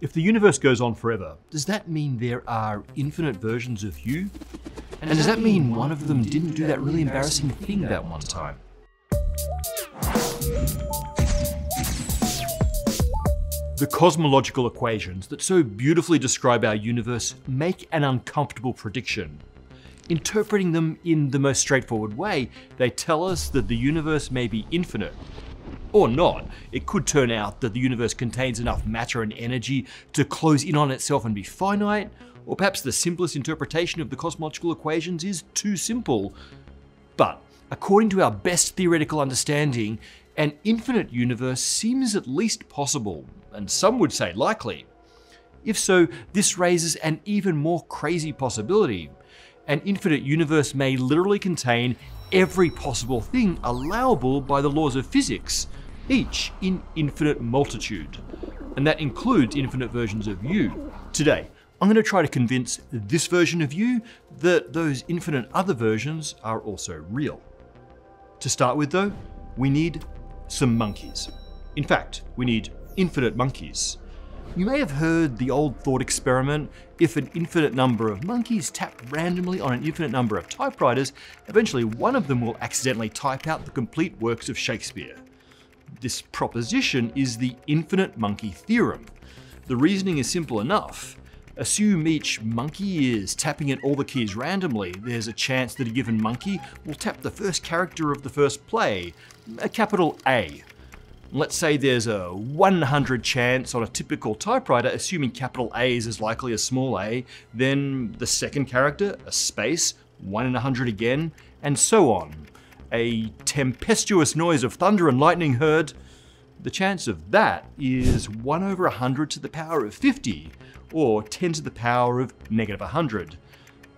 If the universe goes on forever, does that mean there are infinite versions of you? And does that mean one of them didn't do that really embarrassing thing that one time? The cosmological equations that so beautifully describe our universe make an uncomfortable prediction. Interpreting them in the most straightforward way, they tell us that the universe may be infinite. Or not. It could turn out that the universe contains enough matter and energy to close in on itself and be finite, or perhaps the simplest interpretation of the cosmological equations is too simple. But according to our best theoretical understanding, an infinite universe seems at least possible, and some would say likely. If so, this raises an even more crazy possibility. An infinite universe may literally contain every possible thing allowable by the laws of physics, each in infinite multitude. And that includes infinite versions of you. Today, I'm going to try to convince this version of you that those infinite other versions are also real. To start with though, we need some monkeys. In fact, we need infinite monkeys. You may have heard the old thought experiment: if an infinite number of monkeys tap randomly on an infinite number of typewriters, eventually one of them will accidentally type out the complete works of Shakespeare. This proposition is the infinite monkey theorem. The reasoning is simple enough. Assume each monkey is tapping at all the keys randomly. There's a chance that a given monkey will tap the first character of the first play, a capital A. Let's say there's a 100 chance on a typical typewriter, assuming capital A is as likely as small a, then the second character, a space, 1 in 100 again, and so on. A tempestuous noise of thunder and lightning heard. The chance of that is 1/100⁻50, or 10⁻-100.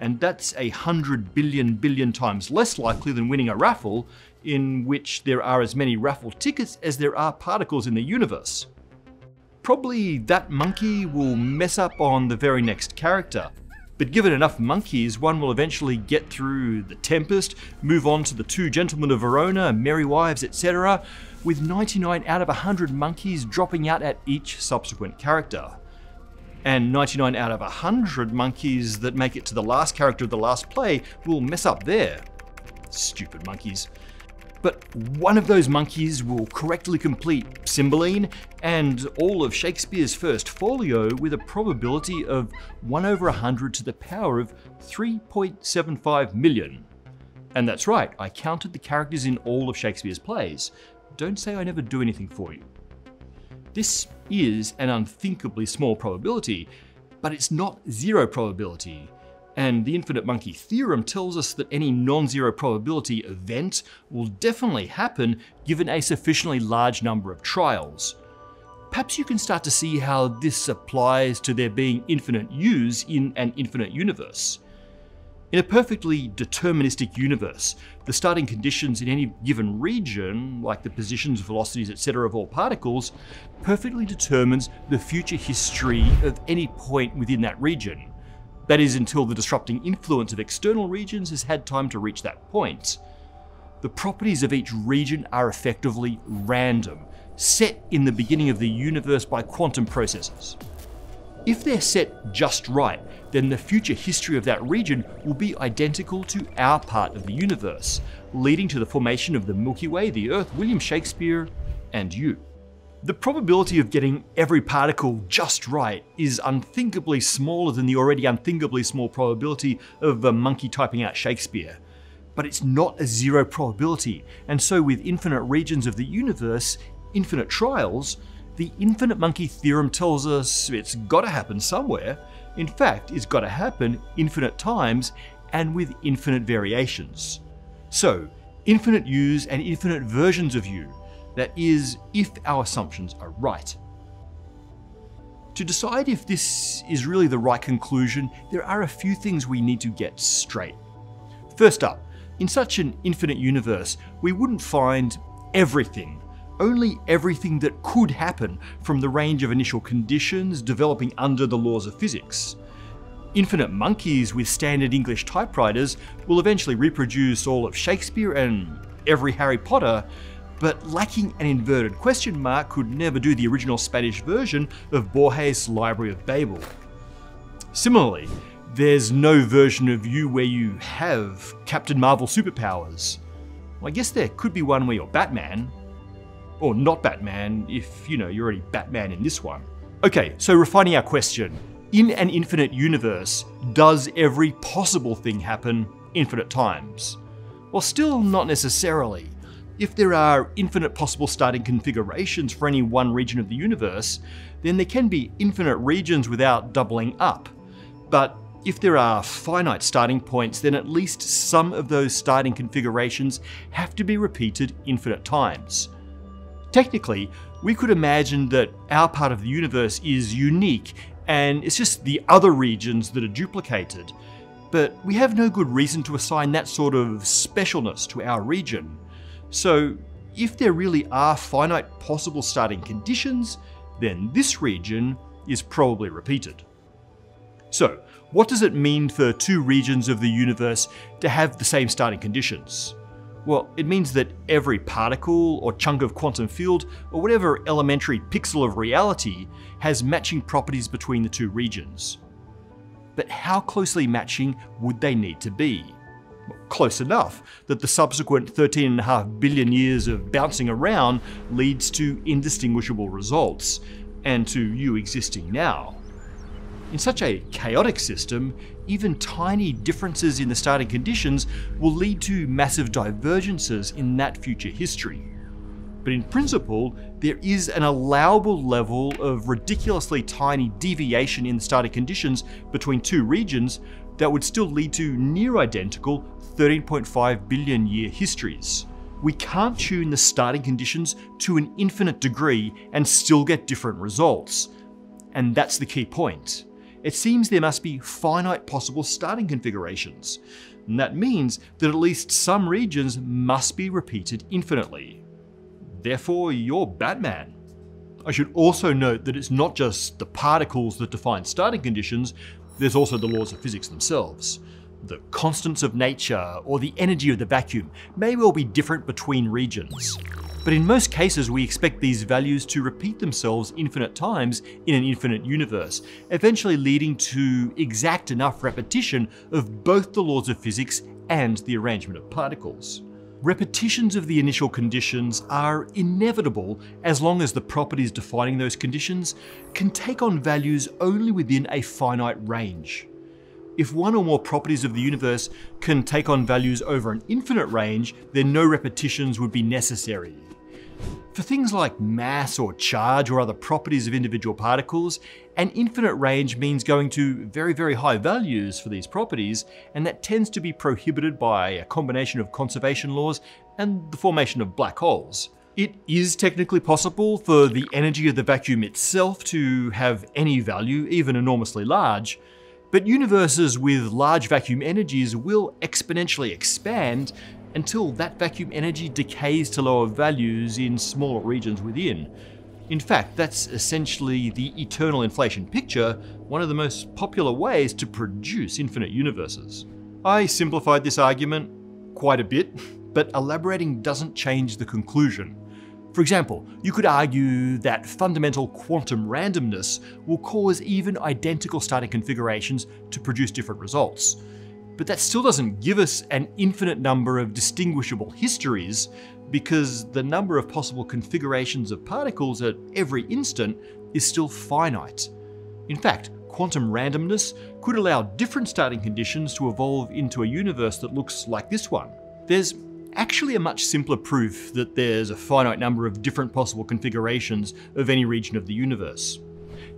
And that's 100 billion times less likely than winning a raffle, in which there are as many raffle tickets as there are particles in the universe. Probably that monkey will mess up on the very next character, but given enough monkeys, one will eventually get through The Tempest, move on to The Two Gentlemen of Verona, Merry Wives, etc., with 99 out of 100 monkeys dropping out at each subsequent character. And 99 out of 100 monkeys that make it to the last character of the last play will mess up there. Stupid monkeys. But one of those monkeys will correctly complete Cymbeline and all of Shakespeare's first folio with a probability of 1/100⁻3.75 million. And that's right, I counted the characters in all of Shakespeare's plays. Don't say I never do anything for you. This is an unthinkably small probability, but it's not zero probability. And the infinite monkey theorem tells us that any non-zero probability event will definitely happen given a sufficiently large number of trials. Perhaps you can start to see how this applies to there being infinite yous in an infinite universe. In a perfectly deterministic universe, the starting conditions in any given region, like the positions, velocities, etc. of all particles, perfectly determines the future history of any point within that region. That is, until the disrupting influence of external regions has had time to reach that point. The properties of each region are effectively random, set in the beginning of the universe by quantum processes. If they're set just right, then the future history of that region will be identical to our part of the universe, leading to the formation of the Milky Way, the Earth, William Shakespeare, and you. The probability of getting every particle just right is unthinkably smaller than the already unthinkably small probability of a monkey typing out Shakespeare. But it's not a zero probability, and so with infinite regions of the universe, infinite trials, the infinite monkey theorem tells us it's got to happen somewhere. In fact, it's got to happen infinite times and with infinite variations. So, infinite yous and infinite versions of you. That is, if our assumptions are right. To decide if this is really the right conclusion, there are a few things we need to get straight. First up, in such an infinite universe, we wouldn't find everything. Only everything that could happen from the range of initial conditions developing under the laws of physics. Infinite monkeys with standard English typewriters will eventually reproduce all of Shakespeare and every Harry Potter, but lacking an inverted question mark could never do the original Spanish version of Borges' Library of Babel. Similarly, there's no version of you where you have Captain Marvel superpowers. Well, I guess there could be one where you're Batman, or not Batman if, you know, you're already Batman in this one. Okay, so refining our question. In an infinite universe, does every possible thing happen infinite times? Well, still not necessarily. If there are infinite possible starting configurations for any one region of the universe, then there can be infinite regions without doubling up. But if there are finite starting points, then at least some of those starting configurations have to be repeated infinite times. Technically, we could imagine that our part of the universe is unique, and it's just the other regions that are duplicated. But we have no good reason to assign that sort of specialness to our region. So if there really are finite possible starting conditions, then this region is probably repeated. So what does it mean for two regions of the universe to have the same starting conditions? Well, it means that every particle or chunk of quantum field or whatever elementary pixel of reality has matching properties between the two regions. But how closely matching would they need to be? Close enough that the subsequent 13.5 billion years of bouncing around leads to indistinguishable results, and to you existing now. In such a chaotic system, even tiny differences in the starting conditions will lead to massive divergences in that future history. But in principle, there is an allowable level of ridiculously tiny deviation in the starting conditions between two regions that would still lead to near-identical 13.5 billion year histories. We can't tune the starting conditions to an infinite degree and still get different results. And that's the key point. It seems there must be finite possible starting configurations. And that means that at least some regions must be repeated infinitely. Therefore, you're Batman. I should also note that it's not just the particles that define starting conditions, there's also the laws of physics themselves. The constants of nature or the energy of the vacuum may well be different between regions. But in most cases, we expect these values to repeat themselves infinite times in an infinite universe, eventually leading to exact enough repetition of both the laws of physics and the arrangement of particles. Repetitions of the initial conditions are inevitable as long as the properties defining those conditions can take on values only within a finite range. If one or more properties of the universe can take on values over an infinite range, then no repetitions would be necessary. For things like mass or charge or other properties of individual particles, an infinite range means going to very, very high values for these properties, and that tends to be prohibited by a combination of conservation laws and the formation of black holes. It is technically possible for the energy of the vacuum itself to have any value, even enormously large, but universes with large vacuum energies will exponentially expand until that vacuum energy decays to lower values in smaller regions within. In fact, that's essentially the eternal inflation picture, one of the most popular ways to produce infinite universes. I simplified this argument quite a bit, but elaborating doesn't change the conclusion. For example, you could argue that fundamental quantum randomness will cause even identical starting configurations to produce different results. But that still doesn't give us an infinite number of distinguishable histories, because the number of possible configurations of particles at every instant is still finite. In fact, quantum randomness could allow different starting conditions to evolve into a universe that looks like this one. There's actually a much simpler proof that there's a finite number of different possible configurations of any region of the universe.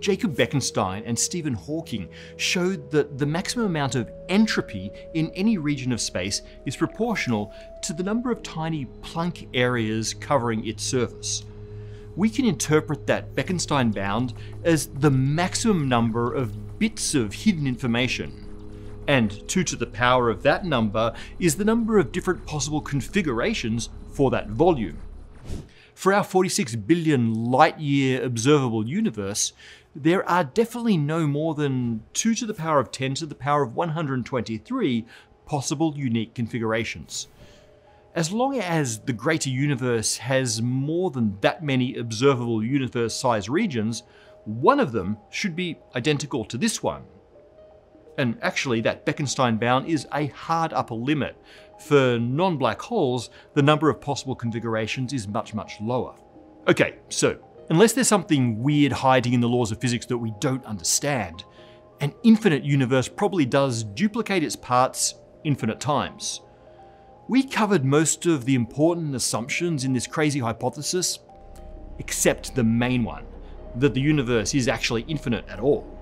Jacob Bekenstein and Stephen Hawking showed that the maximum amount of entropy in any region of space is proportional to the number of tiny Planck areas covering its surface. We can interpret that Bekenstein bound as the maximum number of bits of hidden information, and 2 to the power of that number is the number of different possible configurations for that volume. For our 46 billion light-year observable universe, there are definitely no more than 2 to the power of 10 to the power of 123 possible unique configurations. As long as the greater universe has more than that many observable universe-sized regions, one of them should be identical to this one. And actually, that Bekenstein bound is a hard upper limit. For non-black holes, the number of possible configurations is much, much lower. Okay, so unless there's something weird hiding in the laws of physics that we don't understand, an infinite universe probably does duplicate its parts infinite times. We covered most of the important assumptions in this crazy hypothesis, except the main one, that the universe is actually infinite at all.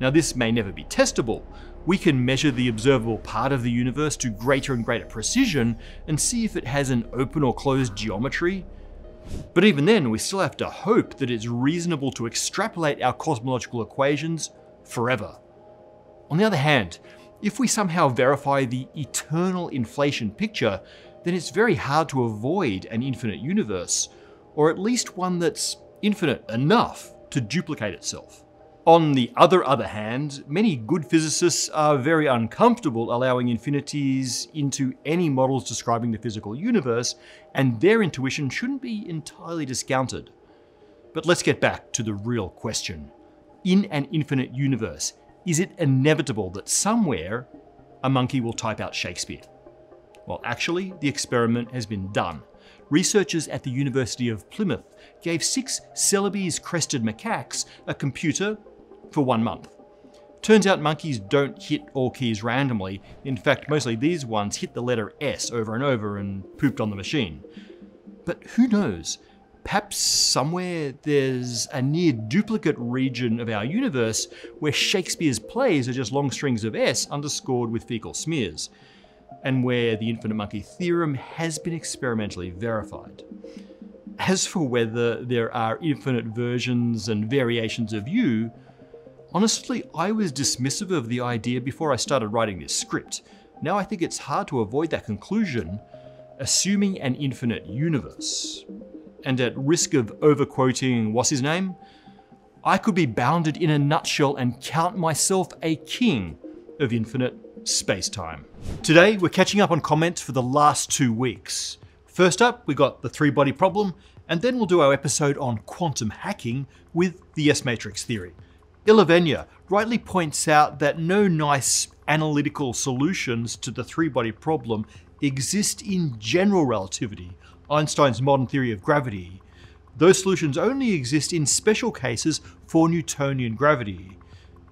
Now, this may never be testable. We can measure the observable part of the universe to greater and greater precision and see if it has an open or closed geometry. But even then, we still have to hope that it's reasonable to extrapolate our cosmological equations forever. On the other hand, if we somehow verify the eternal inflation picture, then it's very hard to avoid an infinite universe, or at least one that's infinite enough to duplicate itself. On the other hand, many good physicists are very uncomfortable allowing infinities into any models describing the physical universe, and their intuition shouldn't be entirely discounted. But let's get back to the real question. In an infinite universe, is it inevitable that somewhere a monkey will type out Shakespeare? Well, actually, the experiment has been done. Researchers at the University of Plymouth gave 6 Celebes crested macaques a computer for 1 month. Turns out monkeys don't hit all keys randomly. In fact, mostly these ones hit the letter S over and over and pooped on the machine. But who knows? Perhaps somewhere there's a near duplicate region of our universe where Shakespeare's plays are just long strings of S underscored with fecal smears, and where the infinite monkey theorem has been experimentally verified. As for whether there are infinite versions and variations of you, honestly, I was dismissive of the idea before I started writing this script. Now I think it's hard to avoid that conclusion, assuming an infinite universe. And at risk of overquoting what's his name, I could be bounded in a nutshell and count myself a king of infinite space-time. Today, we're catching up on comments for the last 2 weeks. First up, we got the three-body problem, and then we'll do our episode on quantum hacking with the S-matrix theory. Ilavenya rightly points out that no nice analytical solutions to the three-body problem exist in general relativity, Einstein's modern theory of gravity. Those solutions only exist in special cases for Newtonian gravity.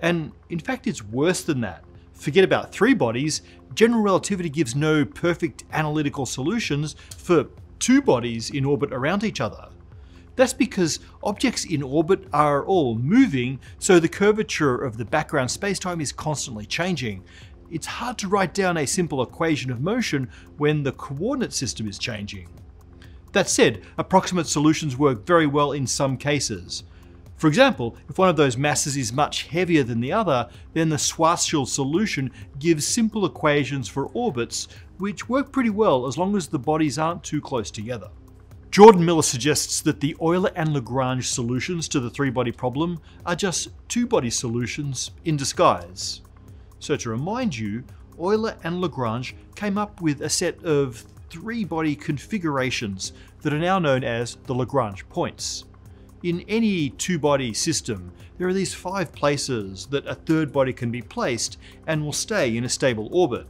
And in fact, it's worse than that. Forget about three bodies, general relativity gives no perfect analytical solutions for 2 bodies in orbit around each other. That's because objects in orbit are all moving, so the curvature of the background spacetime is constantly changing. It's hard to write down a simple equation of motion when the coordinate system is changing. That said, approximate solutions work very well in some cases. For example, if one of those masses is much heavier than the other, then the Schwarzschild solution gives simple equations for orbits, which work pretty well as long as the bodies aren't too close together. Jordan Miller suggests that the Euler and Lagrange solutions to the three-body problem are just 2-body solutions in disguise. So to remind you, Euler and Lagrange came up with a set of 3-body configurations that are now known as the Lagrange points. In any 2-body system, there are these 5 places that a 3rd body can be placed and will stay in a stable orbit.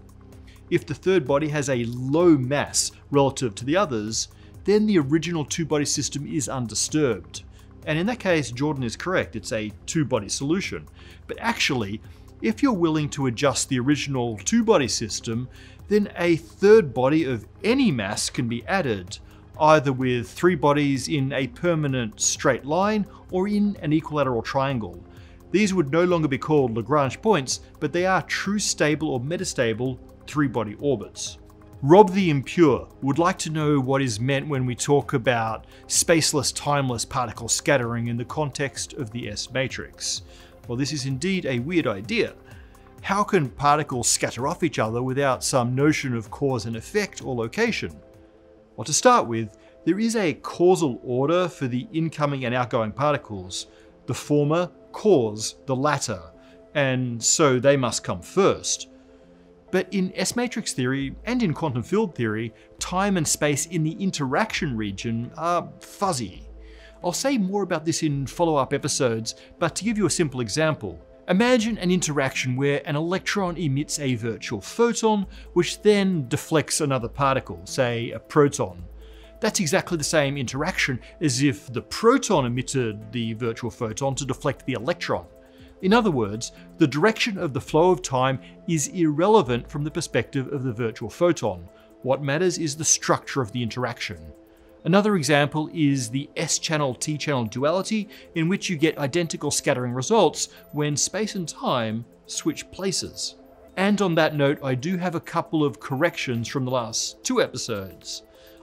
If the 3rd body has a low mass relative to the others, then the original 2-body system is undisturbed. And in that case, Jordan is correct, it's a 2-body solution. But actually, if you're willing to adjust the original 2-body system, then a 3rd body of any mass can be added, either with 3 bodies in a permanent straight line or in an equilateral triangle. These would no longer be called Lagrange points, but they are true stable or metastable 3-body orbits. Rob the Impure would like to know what is meant when we talk about spaceless, timeless particle scattering in the context of the S-matrix. Well, this is indeed a weird idea. How can particles scatter off each other without some notion of cause and effect or location? Well, to start with, there is a causal order for the incoming and outgoing particles. The former cause the latter, and so they must come first. But in S-matrix theory and in quantum field theory, time and space in the interaction region are fuzzy. I'll say more about this in follow-up episodes, but to give you a simple example, imagine an interaction where an electron emits a virtual photon, which then deflects another particle, say a proton. That's exactly the same interaction as if the proton emitted the virtual photon to deflect the electron. In other words, the direction of the flow of time is irrelevant from the perspective of the virtual photon. What matters is the structure of the interaction. Another example is the S-channel, T-channel duality, in which you get identical scattering results when space and time switch places. And on that note, I do have a couple of corrections from the last two episodes.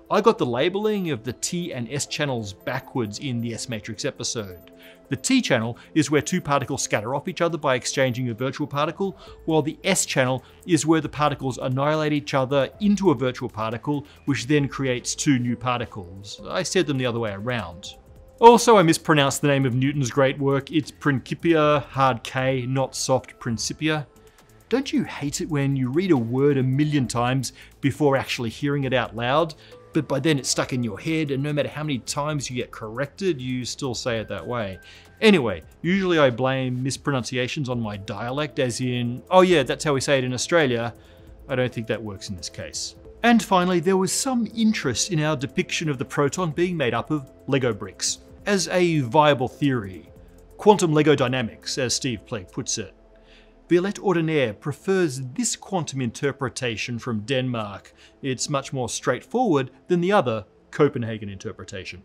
I got the labeling of the T and S channels backwards in the S-matrix episode. The T channel is where two particles scatter off each other by exchanging a virtual particle, while the S channel is where the particles annihilate each other into a virtual particle, which then creates two new particles. I said them the other way around. Also, I mispronounced the name of Newton's great work. It's Principia, hard K, not soft Principia. Don't you hate it when you read a word 1,000,000 times before actually hearing it out loud? But by then it's stuck in your head, and no matter how many times you get corrected, you still say it that way. Anyway, usually I blame mispronunciations on my dialect, as in, oh yeah, that's how we say it in Australia. I don't think that works in this case. And finally, there was some interest in our depiction of the proton being made up of Lego bricks as a viable theory. Quantum Lego dynamics, as Steve Plegg puts it. Violette Ordinaire prefers this quantum interpretation from Denmark. It's much more straightforward than the other Copenhagen interpretation.